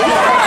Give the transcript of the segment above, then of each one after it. Tigers 31.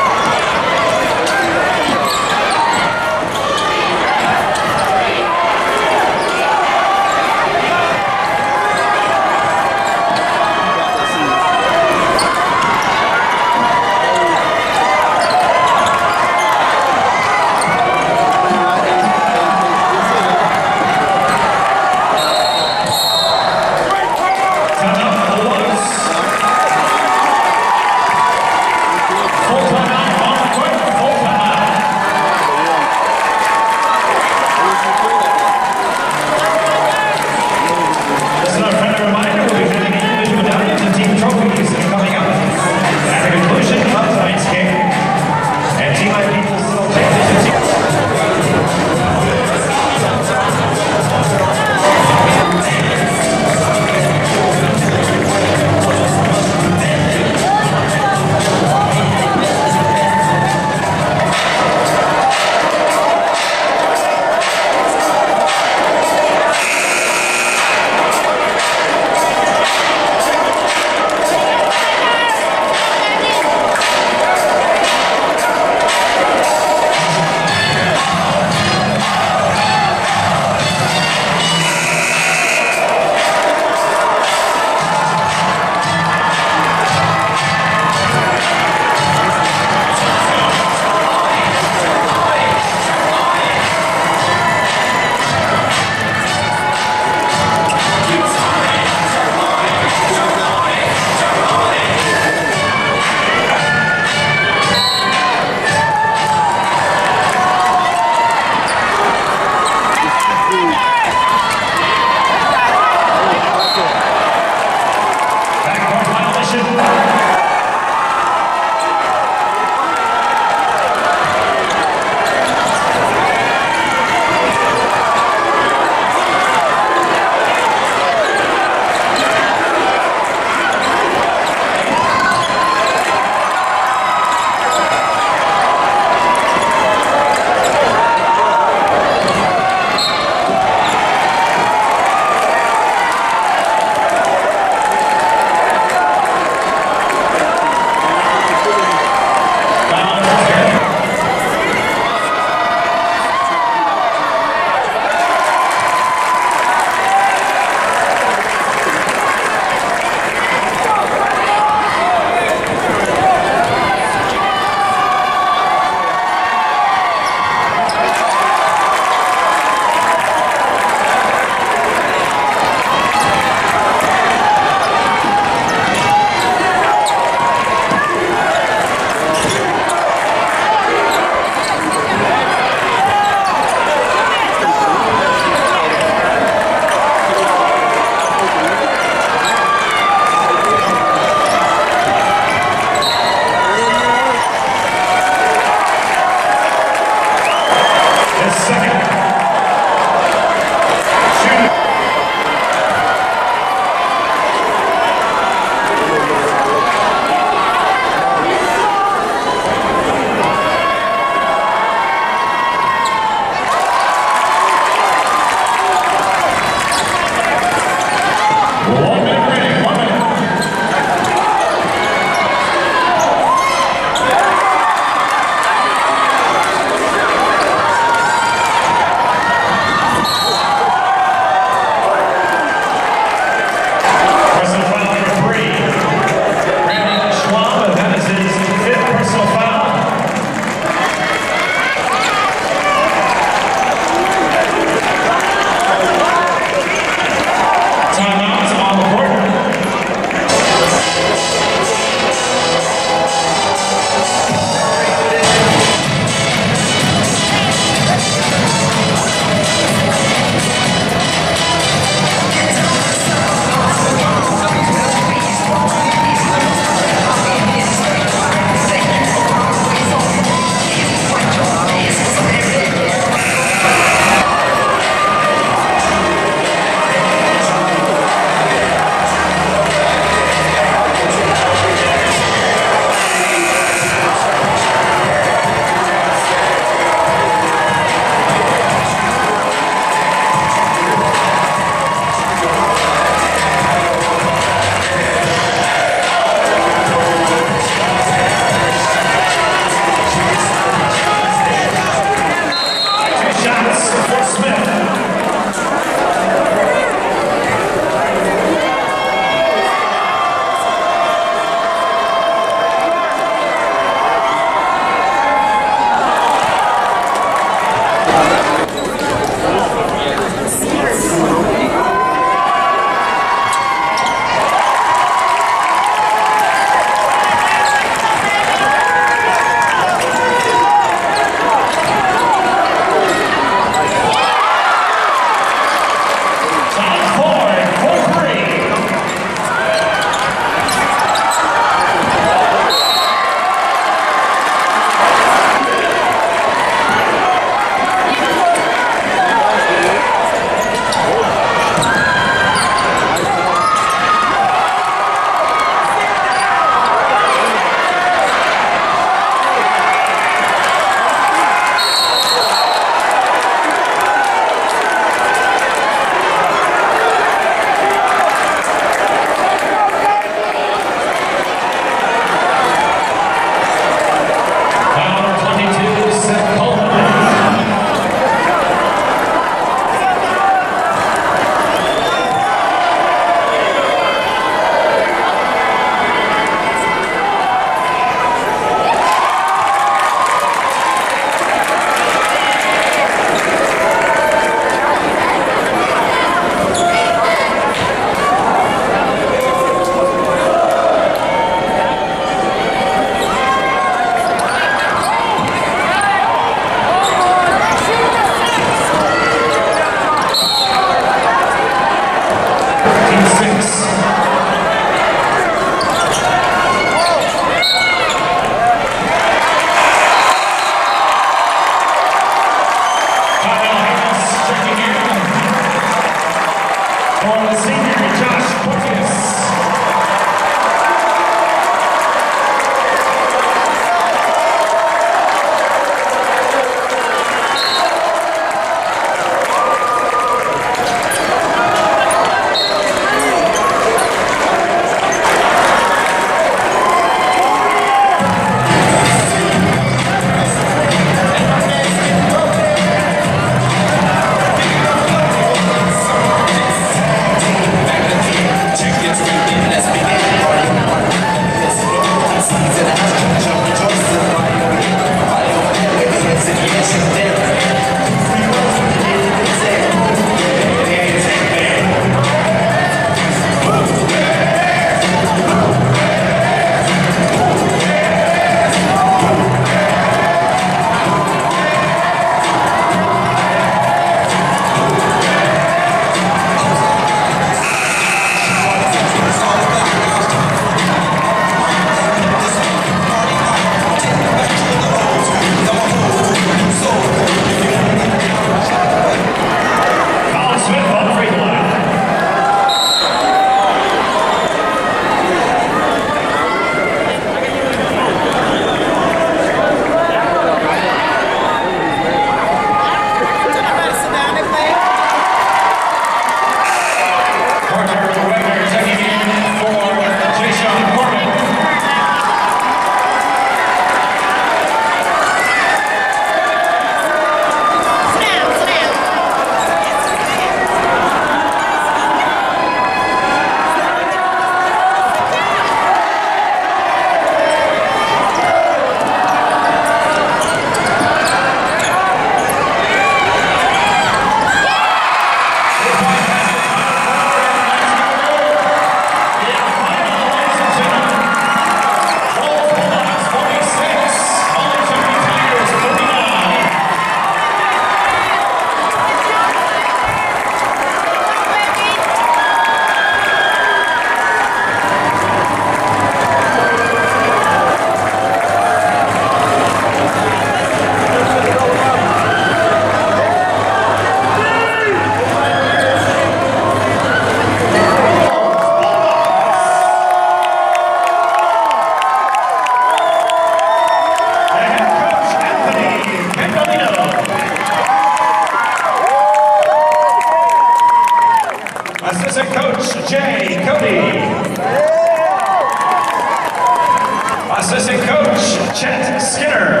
assistant coach, Chet Skinner.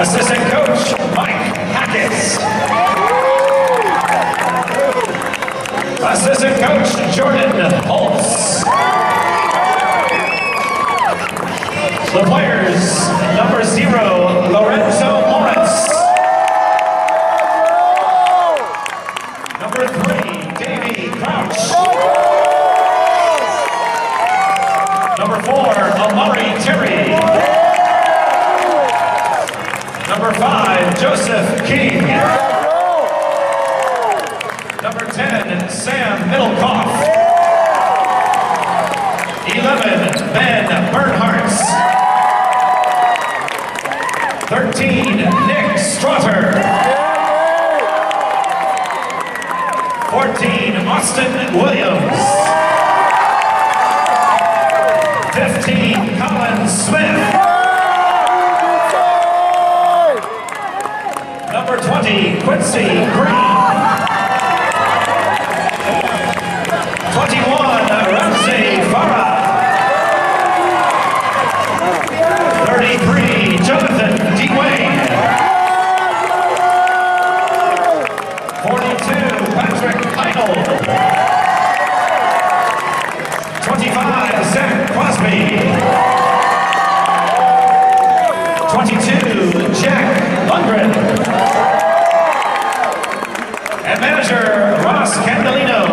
Assistant coach, Mike Hackett. Assistant coach, Jordan Holtz. The players, number 0, Lorenzo Lawrence. Number 3, Davey Crouch. Number 4, Amari Terry. Number 5, Joseph King. Number 10, Sam Middlekauff. 11, Ben Bernhardt. 13, Nick Strawter. 14, Austin Williams. 15, Collin Smith. Number 20, Quincy Green. 21, Ramsey Farah. 33, Jonathan. 42, Patrick Idle. 25, Zach Crosby. 22, Jack Lundgren. And manager, Ross Candelino.